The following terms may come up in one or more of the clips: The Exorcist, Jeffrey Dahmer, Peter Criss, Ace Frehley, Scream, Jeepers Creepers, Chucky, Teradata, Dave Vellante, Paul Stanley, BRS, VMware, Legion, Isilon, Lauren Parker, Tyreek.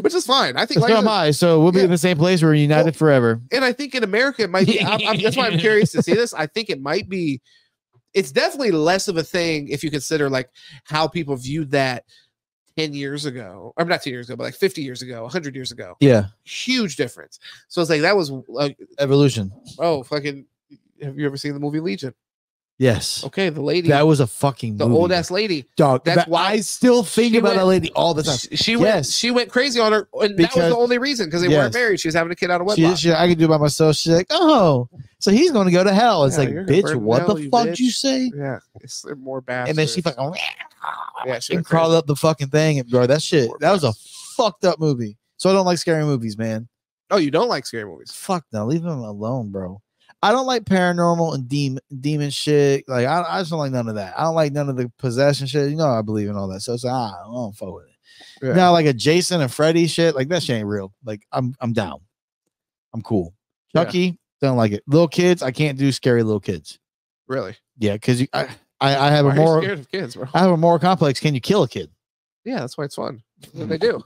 Which is fine. I think. So am I. So we'll be in the same place. We're united forever. And I think in America it might be. That's why I'm curious to see this. I think it might be. It's definitely less of a thing if you consider like how people viewed that 10 years ago, or not 10 years ago, but like 50 years ago, 100 years ago. Yeah. Huge difference. So it's like that was evolution. Oh, fucking. Have you ever seen the movie Legion? Yes. Okay, the lady. That was a fucking movie. The old ass lady. Dog. That's why I still think about that lady all the time. She went crazy on her, and that was the only reason, because they weren't married. She was having a kid out of wedlock. I can do it by myself. She's like, oh, so he's going to go to hell. It's like, bitch, what the fuck did you say? Yeah, it's more bad. And then she fucking and crawled up the fucking thing, and bro, that shit. That was a fucked up movie. So I don't like scary movies, man. Oh, you don't like scary movies? Fuck no, leave them alone, bro. I don't like paranormal and demon shit. Like I just don't like none of that. I don't like none of the possession shit. You know, I believe in all that. So it's like, I don't fuck with it. Yeah. Now, like a Jason and Freddy shit, like that shit ain't real. Like I'm down. I'm cool. Chucky, don't like it. Little kids, I can't do scary little kids. Really? Yeah, because I have Why are you scared of kids, bro? I have a moral complex. Can you kill a kid? Yeah, that's why it's fun. And they do.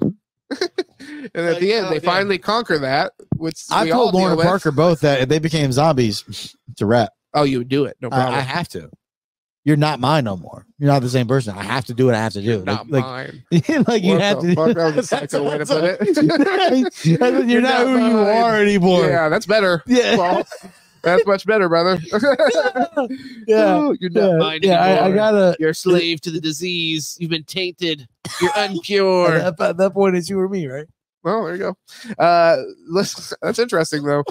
And at the end, they finally conquer that. Which I told Lauren Parker both that if they became zombies, it's a wrap. Oh, you would do it? No problem. I have to. You're not mine no more. You're not the same person. I have to do what I have to do. You're not mine. Like you have to. That was a psycho way to put it. You're not who you are anymore. Yeah, that's better. Yeah. Well, that's much better, brother. You're not mine anymore. I gotta. You're a slave to the disease. You've been tainted. You're uncured. At that point, it's you or me, right? Well, there you go. That's interesting, though.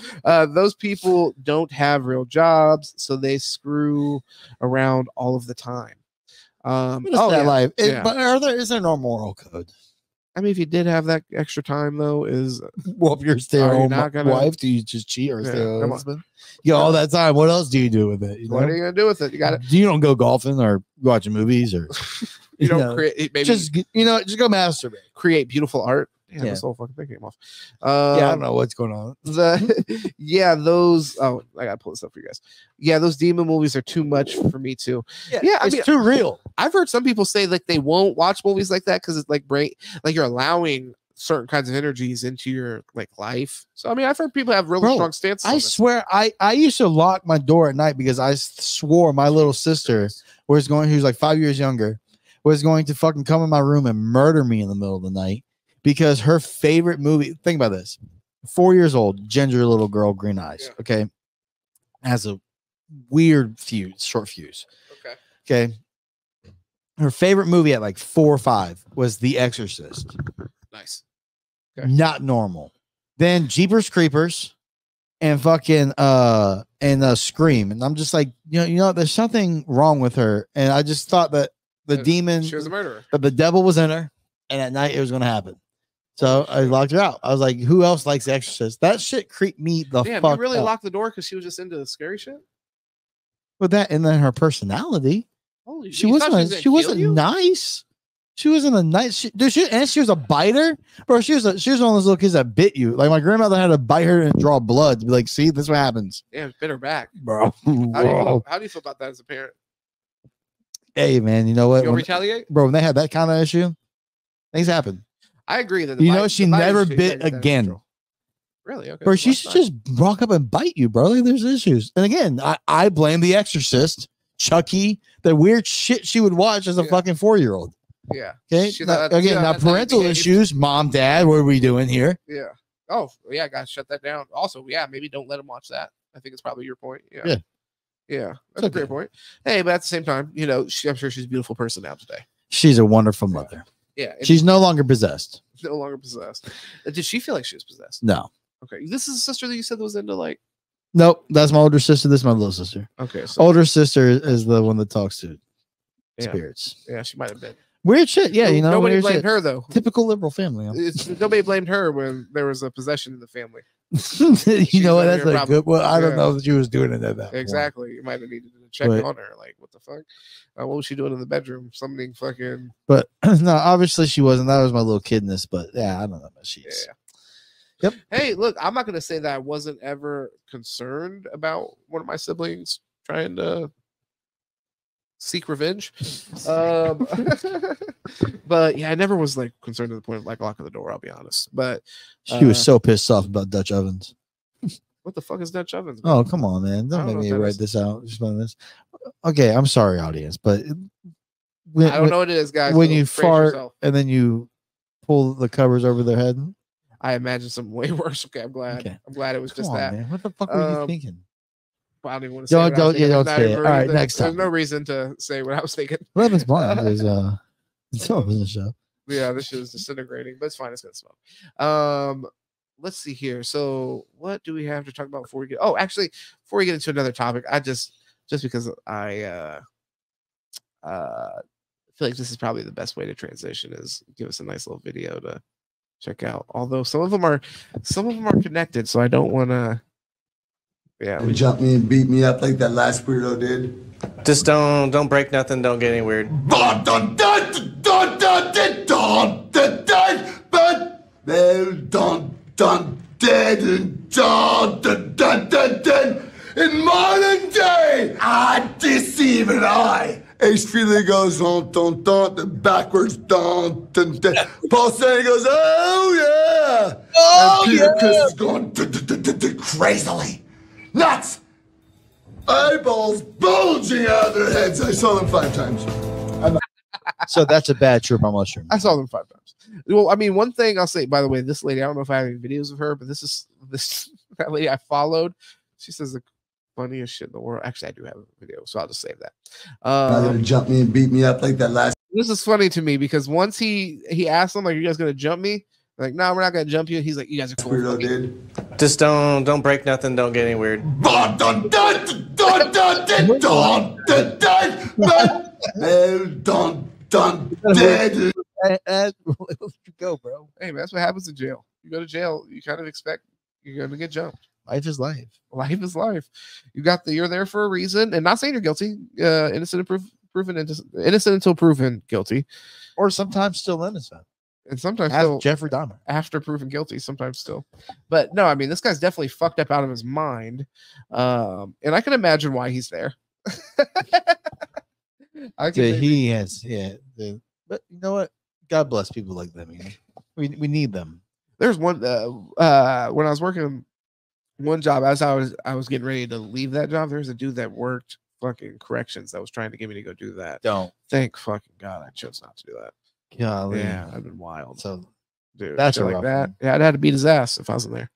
Those people don't have real jobs, so they screw around all of the time. Life? But is there no moral code? I mean, if you did have that extra time, though, if you're staying home wife, do you just cheat or stay home husband? You got all that time. What else do you do with it? What are you gonna do with it? You got it. You don't go golfing or watching movies or you don't create. Maybe just go masturbate. Create beautiful art. Yeah, this whole fucking thing came off. I don't know what's going on. I gotta pull this up for you guys. Yeah, those demon movies are too much for me too. Yeah, I mean, too real. I've heard some people say like they won't watch movies like that because it's like you're allowing certain kinds of energies into your like life. So I mean, I've heard people have really strong stances. I swear, I used to lock my door at night because I swore my little sister who's like 5 years younger, was going to fucking come in my room and murder me in the middle of the night. Because her favorite movie, think about this, 4 years old, ginger little girl, green eyes, okay, has a weird fuse, short fuse. Okay. Her favorite movie at like 4 or 5 was The Exorcist. Nice. Okay. Not normal. Then Jeepers Creepers and fucking Scream. And I'm just like, you know, there's something wrong with her. And I just thought that she was a murderer. That the devil was in her. And at night it was going to happen. So I locked her out. I was like, who else likes The Exorcist? That shit creeped me the fuck you really up. Locked the door because she was just into the scary shit? But that, and then her personality. Holy shit. She wasn't nice. She wasn't a nice dude. She was a biter. Bro, she was one of those little kids that bit you. Like my grandmother had to bite her and draw blood to be like, see, this is what happens. Yeah, bit her back. Bro. How do you feel about that as a parent? Hey, man, you know what? You'll retaliate? Bro, when they had that kind of issue, things happen. I agree that she never bit again. Really? Okay. Or she should just walk up and bite you, bro. Like there's issues. And again, I blame The Exorcist, Chucky, the weird shit she would watch as a fucking 4-year-old. Yeah. Okay. Now parental issues, mom, dad. What are we doing here? Yeah. Oh yeah, I gotta shut that down. Also, yeah, maybe don't let them watch that. I think it's probably your point. Yeah. Yeah. That's a great point. Hey, but at the same time, I'm sure she's a beautiful person now today. She's a wonderful mother. Yeah, she's no longer possessed. No longer possessed. Did she feel like she was possessed? No. Okay. This is a sister that you said was into like. Nope, that's my older sister. This is my little sister. Okay. So older sister is the one that talks to spirits. Yeah, she might have been weird shit. Yeah, nobody blamed her though. Typical liberal family. Nobody blamed her when there was a possession in the family. That's like good. Well, I don't know if she was doing it at that. Exactly. Point. You might have needed to check on her. Like, what the fuck? What was she doing in the bedroom? Something fucking. But no, obviously she wasn't. That was my little kidness. But yeah, I don't know. She's. Yeah. Yep. Hey, look, I'm not gonna say that I wasn't ever concerned about one of my siblings trying to seek revenge. But yeah, I never was like concerned to the point of like locking the door, I'll be honest. But she was so pissed off about Dutch ovens. What the fuck is Dutch ovens, man? Oh, come on, man. Don't make me write this out. Just this. Okay, I'm sorry, audience, but when, I don't know what it is, guys. When you fart and then you pull the covers over their head, I imagine some way worse. Okay, I'm glad. Okay. I'm glad it was just that. Man. What the fuck were you thinking? I don't even want to say. Don't say it. All right, next time. There's no reason to say what I was thinking. Levin's blind. It's all business show. Yeah, this is disintegrating, but it's fine. It's gonna smoke. Let's see here. So, what do we have to talk about before we get? Oh, actually, before we get into another topic, I just because I feel like this is probably the best way to transition is give us a nice little video to check out. Although some of them are connected, so I don't want to. Yeah, you jumped me and beat me up like that last weirdo did. Just don't break nothing. Don't get any weird. In modern day, I deceive an eye. Ace Frehley goes backwards, Paul Stanley goes, oh yeah, and Peter Criss is going crazily nuts, eyeballs bulging out of their heads. I saw them 5 times. So that's a bad trip on mushroom. I saw them 5 times. Well, I mean, one thing I'll say, by the way, this lady, I don't know if I have any videos of her, but that lady I followed. She says the funniest shit in the world. Actually, I do have a video, so I'll just save that. Not gonna jump me and beat me up like that last. This is funny to me because once he asked them, like, "Are you guys gonna jump me?" They're like, "No, we're not gonna jump you." He's like, "You guys are cool." Weirdo, dude. Just don't break nothing. Don't get any weird. Go, bro. Hey, man, that's what happens in jail. You go to jail, you kind of expect you're gonna get jumped. Life is life. Life is life. You're there for a reason, and not saying you're guilty. Innocent until proven guilty, or sometimes still innocent, and sometimes still Jeffrey Dahmer after proven guilty. Sometimes still, but no, I mean this guy's definitely fucked up out of his mind, and I can imagine why he's there. But you know what? God bless people like them. You know? We need them. There's one when I was working one job, as I was getting ready to leave that job, there was a dude that worked fucking corrections that was trying to get me to go do that. Don't. Thank fucking God I chose not to do that. Golly. Yeah, I've been wild. So, dude, that's like that. One. Yeah, I'd have to beat his ass if I wasn't there.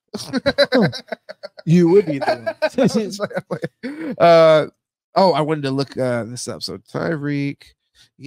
You would be there. I wanted to look this up. So Tyreek. Yeah.